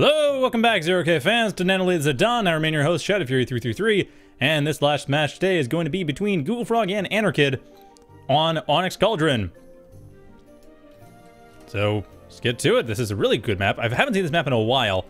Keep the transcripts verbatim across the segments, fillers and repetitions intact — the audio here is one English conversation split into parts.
Hello, welcome back Zero-K fans to Nanolith Zidane. I remain your host Shadowfury three three three, and this last match today is going to be between GoogleFrog and Anarchid on Onyx Cauldron. So let's get to it. This is a really good map. I haven't seen this map in a while.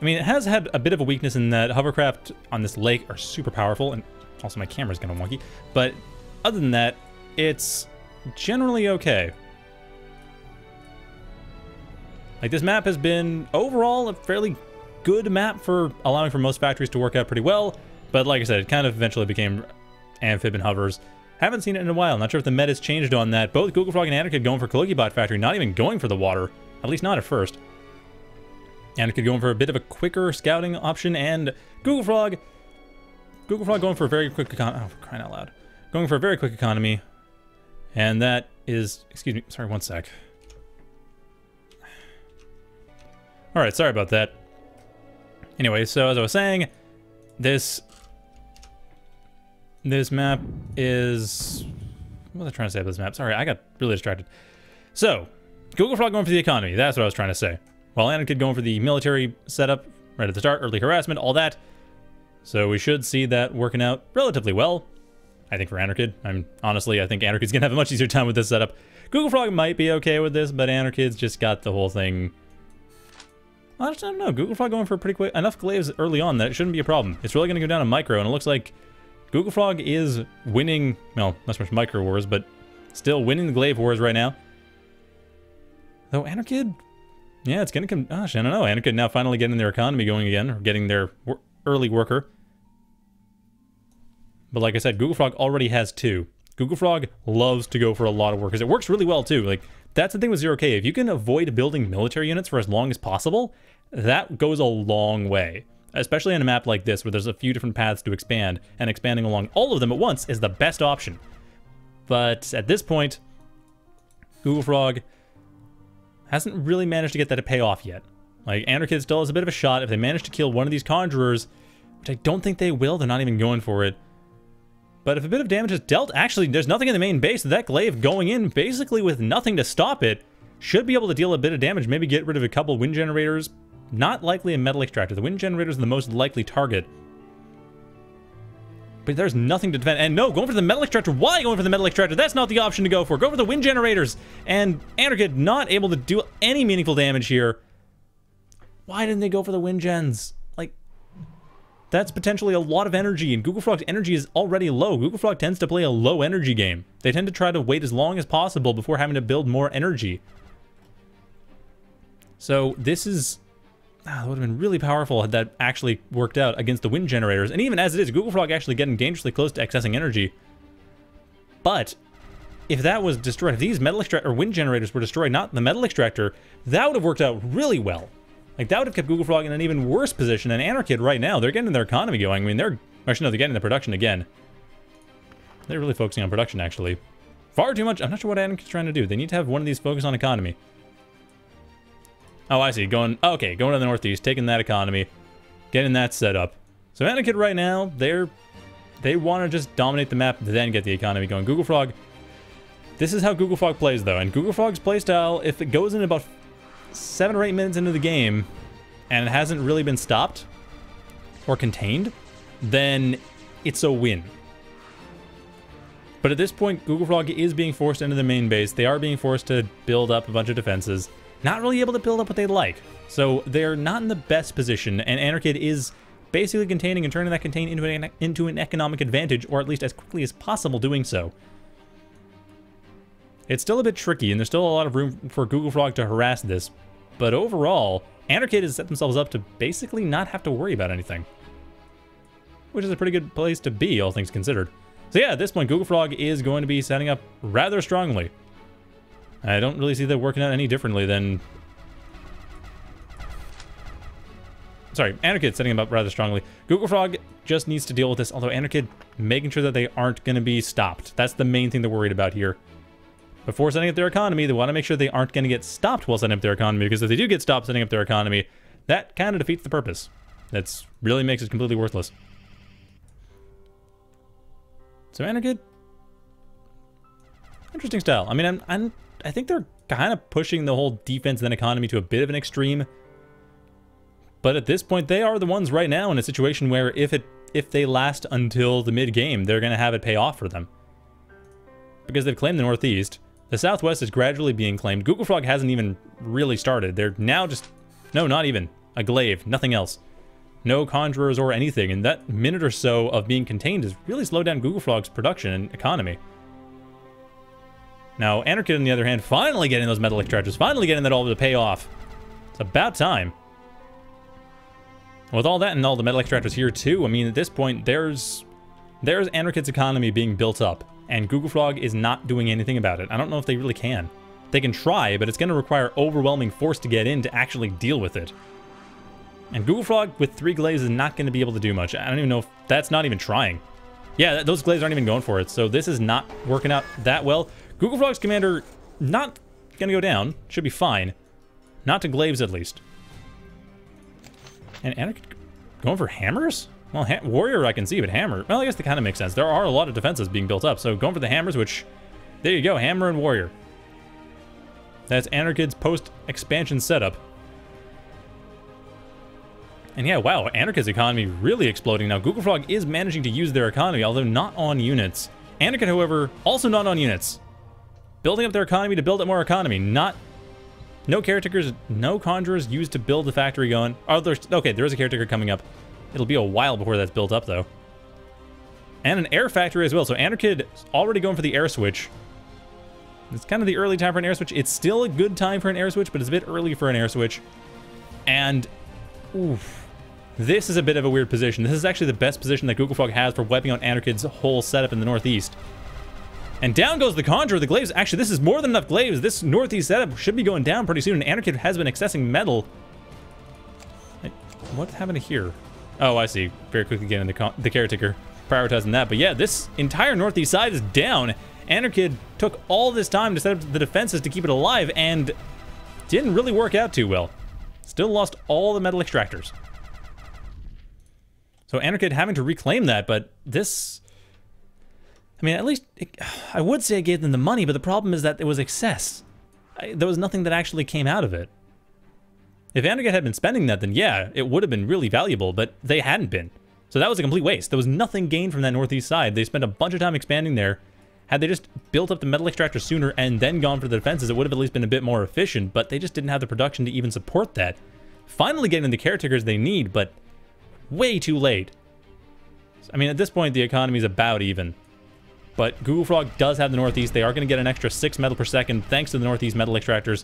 I mean, it has had a bit of a weakness in that hovercraft on this lake are super powerful, and also my camera's kind of wonky, but other than that, it's generally okay. Like, this map has been, overall, a fairly good map for allowing for most factories to work out pretty well. But like I said, it kind of eventually became Amphib and Hovers. Haven't seen it in a while. Not sure if the meta's changed on that. Both GoogleFrog and Anarchid going for Cloakybot Factory, not even going for the water. At least not at first. Anarchid going for a bit of a quicker scouting option, and GoogleFrog... GoogleFrog going for a very quick econ... Oh, for crying out loud. Going for a very quick economy. And that is... Excuse me. Sorry, one sec. All right, sorry about that. Anyway, so as I was saying, this this map is... What was I trying to say about this map? Sorry, I got really distracted. So, GoogleFrog going for the economy. That's what I was trying to say. While Anarchid going for the military setup right at the start, early harassment, all that. So we should see that working out relatively well, I think, for Anarchid. I'm honestly, I think Anarchid's going to have a much easier time with this setup. GoogleFrog might be okay with this, but Anarchid's just got the whole thing... I just don't know. GoogleFrog going for a pretty quick enough glaives early on that it shouldn't be a problem. It's really going to go down to micro, and it looks like GoogleFrog is winning. Well, not so much micro wars, but still winning the glaive wars right now. Though Anarchid, yeah, it's going to come. Gosh, I don't know. Anarchid now finally getting their economy going again, or getting their wor early worker. But like I said, GoogleFrog already has two. GoogleFrog loves to go for a lot of workers. It works really well too. Like, that's the thing with Zero-K. If you can avoid building military units for as long as possible, that goes a long way, especially on a map like this where there's a few different paths to expand, and expanding along all of them at once is the best option. But at this point, GoogleFrog hasn't really managed to get that to pay off yet. Like, Anarchid still has a bit of a shot if they manage to kill one of these Conjurers, which I don't think they will. They're not even going for it. But if a bit of damage is dealt, actually, there's nothing in the main base. That Glaive going in basically with nothing to stop it should be able to deal a bit of damage, maybe get rid of a couple Wind Generators. Not likely a Metal Extractor. The Wind Generators are the most likely target. But there's nothing to defend. And no, going for the Metal Extractor. Why going for the Metal Extractor? That's not the option to go for. Go for the Wind Generators. And Anarchid not able to do any meaningful damage here. Why didn't they go for the Wind Gens? Like, that's potentially a lot of energy. And GoogleFrog's energy is already low. GoogleFrog tends to play a low energy game. They tend to try to wait as long as possible before having to build more energy. So this is... Ah, that would have been really powerful had that actually worked out against the Wind Generators. And even as it is, GoogleFrog actually getting dangerously close to accessing energy. But if that was destroyed, if these metal extractor or Wind Generators were destroyed, not the Metal Extractor, that would have worked out really well. Like, that would have kept GoogleFrog in an even worse position than Anarchid right now. They're getting their economy going. I mean, they're... Actually, no, they're getting the production again. They're really focusing on production, actually. Far too much. I'm not sure what Anarchid's trying to do. They need to have one of these focus on economy. Oh, I see. Going, okay, going to the northeast, taking that economy, getting that set up. So Anarchid right now, they're, they want to just dominate the map, then get the economy going. GoogleFrog, this is how GoogleFrog plays, though. And GoogleFrog's playstyle, if it goes in about seven or eight minutes into the game, and it hasn't really been stopped or contained, then it's a win. But at this point, GoogleFrog is being forced into the main base. They are being forced to build up a bunch of defenses. Not really able to build up what they'd like. So they're not in the best position, and Anarchid is basically containing and turning that contain into an, into an economic advantage, or at least as quickly as possible doing so. It's still a bit tricky, and there's still a lot of room for GoogleFrog to harass this, but overall, Anarchid has set themselves up to basically not have to worry about anything. Which is a pretty good place to be, all things considered. So yeah, at this point, GoogleFrog is going to be setting up rather strongly. I don't really see that working out any differently than... Sorry, Anarchid setting him up rather strongly. GoogleFrog just needs to deal with this, although Anarchid making sure that they aren't going to be stopped. That's the main thing they're worried about here. Before setting up their economy, they want to make sure they aren't going to get stopped while setting up their economy, because if they do get stopped setting up their economy, that kind of defeats the purpose. That's really makes it completely worthless. So Anarchid... Interesting style. I mean, I'm, I'm, I think they're kind of pushing the whole defense and then economy to a bit of an extreme. But at this point, they are the ones right now in a situation where if it if they last until the mid-game, they're going to have it pay off for them. Because they've claimed the Northeast. The Southwest is gradually being claimed. GoogleFrog hasn't even really started. They're now just... No, not even. A Glaive. Nothing else. No Conjurers or anything. And that minute or so of being contained has really slowed down GoogleFrog's production and economy. Now, Anarchid, on the other hand, finally getting those Metal Extractors. Finally getting that all to pay off. It's about time. With all that and all the Metal Extractors here, too, I mean, at this point, there's... There's Anarchid's economy being built up. And GoogleFrog is not doing anything about it. I don't know if they really can. They can try, but it's going to require overwhelming force to get in to actually deal with it. And GoogleFrog with three glaives is not going to be able to do much. I don't even know if that's not even trying. Yeah, those glaives aren't even going for it, so this is not working out that well. GoogleFrog's commander not going to go down. Should be fine. Not to glaives, at least. And Anarchid going for hammers? Well, ha Warrior I can see, but Hammer... Well, I guess that kind of makes sense. There are a lot of defenses being built up, so going for the Hammers, which... There you go, Hammer and Warrior. That's Anarchid's post-expansion setup. And yeah, wow, Anarchid's economy really exploding now. GoogleFrog is managing to use their economy, although not on units. Anarchid, however, also not on units. Building up their economy to build up more economy, not... No Caretakers, no Conjurers used to build the factory going... Oh, there's... Okay, there is a Caretaker coming up. It'll be a while before that's built up, though. And an air factory as well. So Anarchid is already going for the air switch. It's kind of the early time for an air switch. It's still a good time for an air switch, but it's a bit early for an air switch. And, oof. This is a bit of a weird position. This is actually the best position that GoogleFrog has for wiping out Anarchid's whole setup in the Northeast. And down goes the Conjurer. The Glaives, actually, this is more than enough Glaives. This Northeast setup should be going down pretty soon. And Anarchid has been accessing metal. What happened here? Oh, I see. Very quickly getting the, the Caretaker, prioritizing that. But yeah, this entire Northeast side is down. Anarchid took all this time to set up the defenses to keep it alive and didn't really work out too well. Still lost all the Metal Extractors. So Anarchid having to reclaim that, but this... I mean, at least... It, I would say it gave them the money, but the problem is that it was excess. I, there was nothing that actually came out of it. If Anarchid had been spending that, then yeah, it would have been really valuable, but they hadn't been. So that was a complete waste. There was nothing gained from that Northeast side. They spent a bunch of time expanding there. Had they just built up the Metal Extractor sooner and then gone for the defenses, it would have at least been a bit more efficient, but they just didn't have the production to even support that. Finally getting the Caretakers they need, but way too late. I mean, at this point, the economy is about even. But GoogleFrog does have the Northeast. They are going to get an extra six metal per second thanks to the Northeast Metal Extractors.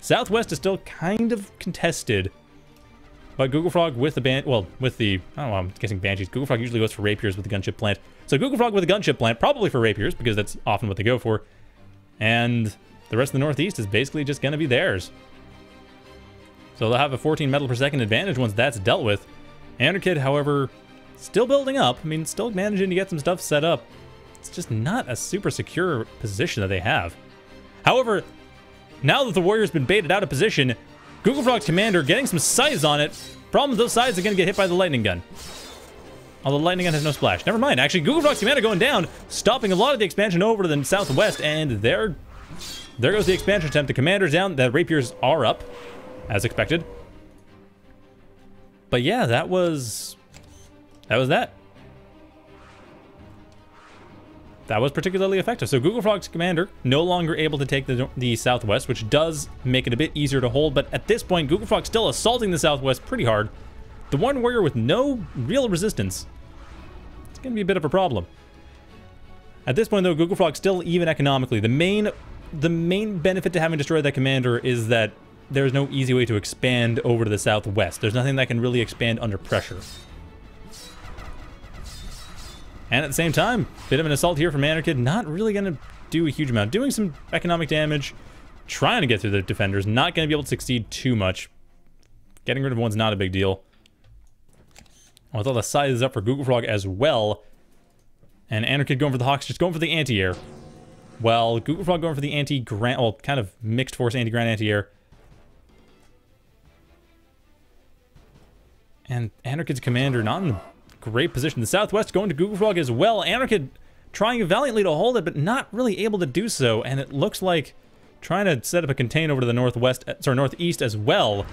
Southwest is still kind of contested, but GoogleFrog with the ban well, with the I don't know, I'm guessing Banshees. GoogleFrog usually goes for Rapiers with the Gunship Plant, so GoogleFrog with the Gunship Plant probably for Rapiers because that's often what they go for, and the rest of the Northeast is basically just going to be theirs. So they'll have a fourteen metal per second advantage once that's dealt with. Anarchid, however, still building up. I mean, still managing to get some stuff set up. It's just not a super secure position that they have. However. Now that the Warrior's been baited out of position, GoogleFrog's commander getting some size on it. Problem is those sides are going to get hit by the Lightning Gun. Although the Lightning Gun has no splash. Never mind. Actually, GoogleFrog's commander going down, stopping a lot of the expansion over to the Southwest, and there, there goes the expansion attempt. The commander's down. The Rapiers are up, as expected. But yeah, that was... That was that. That was particularly effective. So GoogleFrog's commander no longer able to take the, the Southwest, which does make it a bit easier to hold. But at this point, GoogleFrog's still assaulting the Southwest pretty hard. The one Warrior with no real resistance. It's going to be a bit of a problem. At this point, though, GoogleFrog's still even economically. The main, the main benefit to having destroyed that commander is that there's no easy way to expand over to the Southwest. There's nothing that can really expand under pressure. And at the same time, bit of an assault here from Anarchid. Not really going to do a huge amount. Doing some economic damage. Trying to get through the defenders. Not going to be able to succeed too much. Getting rid of one's not a big deal. With all the sizes up for GoogleFrog as well. And Anarchid going for the Hawks. Just going for the anti-air. Well, GoogleFrog going for the anti-ground. Well, kind of mixed force anti-ground, anti-air. And Anarchid's commander not in the great position. The Southwest going to GoogleFrog as well. Anarchid trying valiantly to hold it, but not really able to do so. And it looks like trying to set up a contain over to the Northwest, sorry, Northeast as well.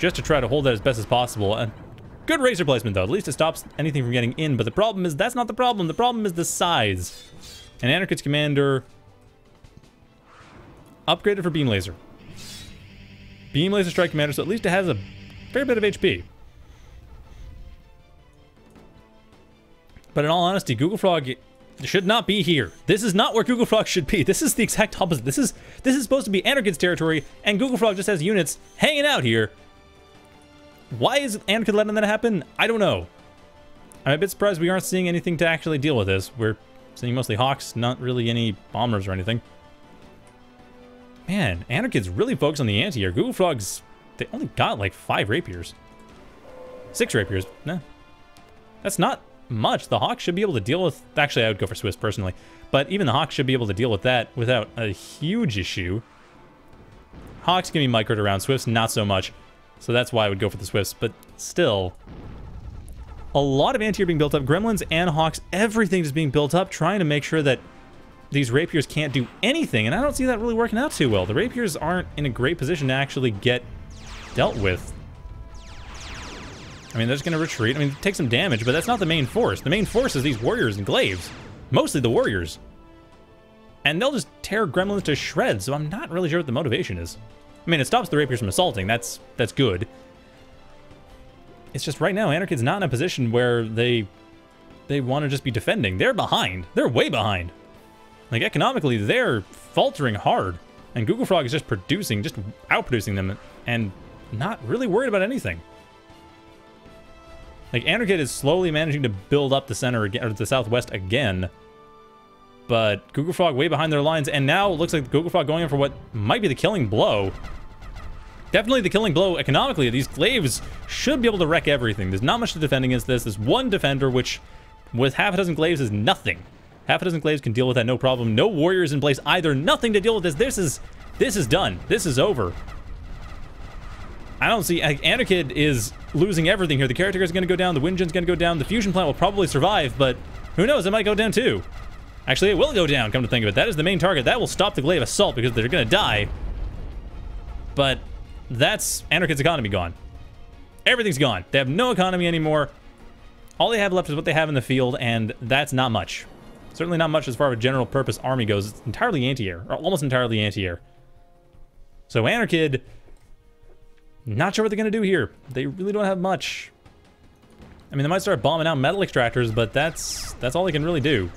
just to try to hold that as best as possible. And good razor placement, though. At least it stops anything from getting in. But the problem is, that's not the problem. The problem is the size. And Anarchid's commander upgraded for Beam Laser. Beam Laser Strike Commander, so at least it has a fair bit of H P. But in all honesty, GoogleFrog should not be here. This is not where GoogleFrog should be. This is the exact opposite. This is this is supposed to be Anarchid's territory, and GoogleFrog just has units hanging out here. Why is Anarchid letting that happen? I don't know. I'm a bit surprised we aren't seeing anything to actually deal with this. We're seeing mostly Hawks, not really any bombers or anything. Man, Anarchid's really focused on the ante here. GoogleFrog's, they only got like five Rapiers. Six Rapiers. Nah. That's not much. The Hawk should be able to deal with... Actually, I would go for Swift personally. But even the Hawk should be able to deal with that without a huge issue. Hawks can be microed around. Swifts, not so much. So that's why I would go for the Swifts. But still, a lot of anti-air being built up. Gremlins and Hawks, everything is being built up, trying to make sure that these Rapiers can't do anything. And I don't see that really working out too well. The Rapiers aren't in a great position to actually get dealt with. I mean, they're just going to retreat. I mean, take some damage, but that's not the main force. The main force is these Warriors and Glaives. Mostly the Warriors. And they'll just tear Gremlins to shreds, so I'm not really sure what the motivation is. I mean, it stops the Rapiers from assaulting. That's that's good. It's just right now, Anarchid's not in a position where they, they want to just be defending. They're behind. They're way behind. Like, economically, they're faltering hard. And GoogleFrog is just producing, just outproducing them, and not really worried about anything. Like, Anarchid is slowly managing to build up the center again, or the southwest again. But GoogleFrog way behind their lines, and now it looks like GoogleFrog going in for what might be the killing blow. Definitely the killing blow economically. These Glaives should be able to wreck everything. There's not much to defend against this. There's one defender, which with half a dozen Glaives is nothing. Half a dozen Glaives can deal with that, no problem. No Warriors in place either. Nothing to deal with this. This is this is done. This is over. I don't see... Anarchid is losing everything here. The Caretaker is going to go down. The Wind Gen's going to go down. The Fusion Plant will probably survive, but who knows? It might go down too. Actually, it will go down, come to think of it. That is the main target. That will stop the Glaive Assault because they're going to die. But that's Anarchid's economy gone. Everything's gone. They have no economy anymore. All they have left is what they have in the field, and that's not much. Certainly not much as far as a general purpose army goes. It's entirely anti-air, or almost entirely anti-air. So Anarchid... not sure what they're going to do here. They really don't have much. I mean, they might start bombing out metal extractors, but that's that's all they can really do.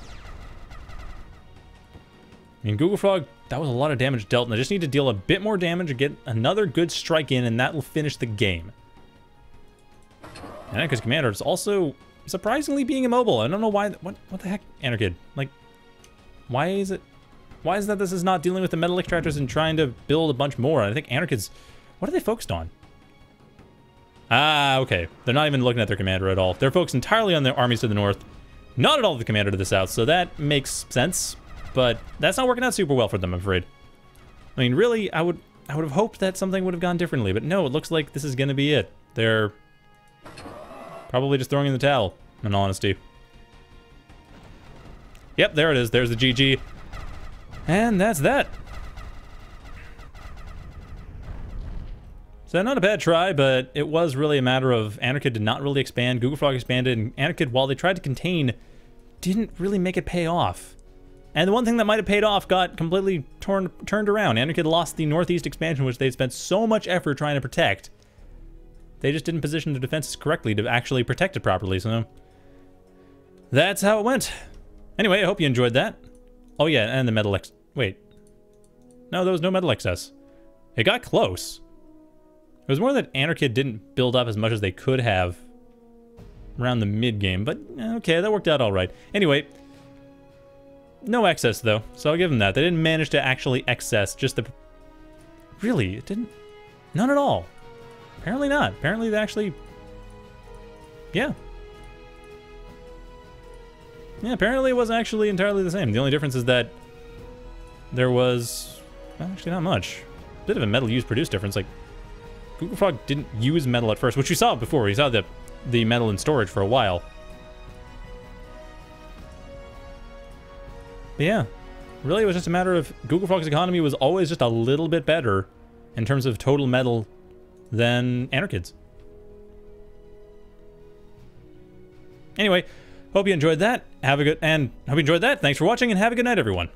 I mean, GoogleFrog, that was a lot of damage dealt, and they just need to deal a bit more damage and get another good strike in, and that will finish the game. Anarchid's commander is also surprisingly being immobile. I don't know why. What, what the heck, Anarchid? Like, why is it... why is that this is not dealing with the metal extractors and trying to build a bunch more? I think Anarchid's... what are they focused on? Ah, okay. They're not even looking at their commander at all. They're focused entirely on their armies to the north. Not at all the commander to the south, so that makes sense. But that's not working out super well for them, I'm afraid. I mean, really, I would I would have hoped that something would have gone differently, but no, it looks like this is going to be it. They're probably just throwing in the towel, in all honesty. Yep, there it is. There's the G G. And that's that. So not a bad try, but it was really a matter of Anarchid did not really expand, GoogleFrog expanded, and Anarchid, while they tried to contain, didn't really make it pay off. And the one thing that might have paid off got completely torn, turned around. Anarchid lost the northeast expansion, which they'd spent so much effort trying to protect. They just didn't position their defenses correctly to actually protect it properly, so that's how it went. Anyway, I hope you enjoyed that. Oh yeah, and the metal ex... wait. No, there was no metal excess. It got close. It was more that Anarchid didn't build up as much as they could have around the mid-game, but okay, that worked out all right. Anyway, no excess, though, so I'll give them that. They didn't manage to actually excess, just the... really, it didn't... none at all. Apparently not. Apparently they actually... yeah. Yeah, apparently it wasn't actually entirely the same. The only difference is that there was... well, actually not much. A bit of a metal use-produce difference, like... GoogleFrog didn't use metal at first, which you saw before. You saw the, the metal in storage for a while. But yeah, really it was just a matter of GoogleFrog's economy was always just a little bit better in terms of total metal than Anarchids. Anyway, hope you enjoyed that. Have a good and hope you enjoyed that. Thanks for watching and have a good night, everyone.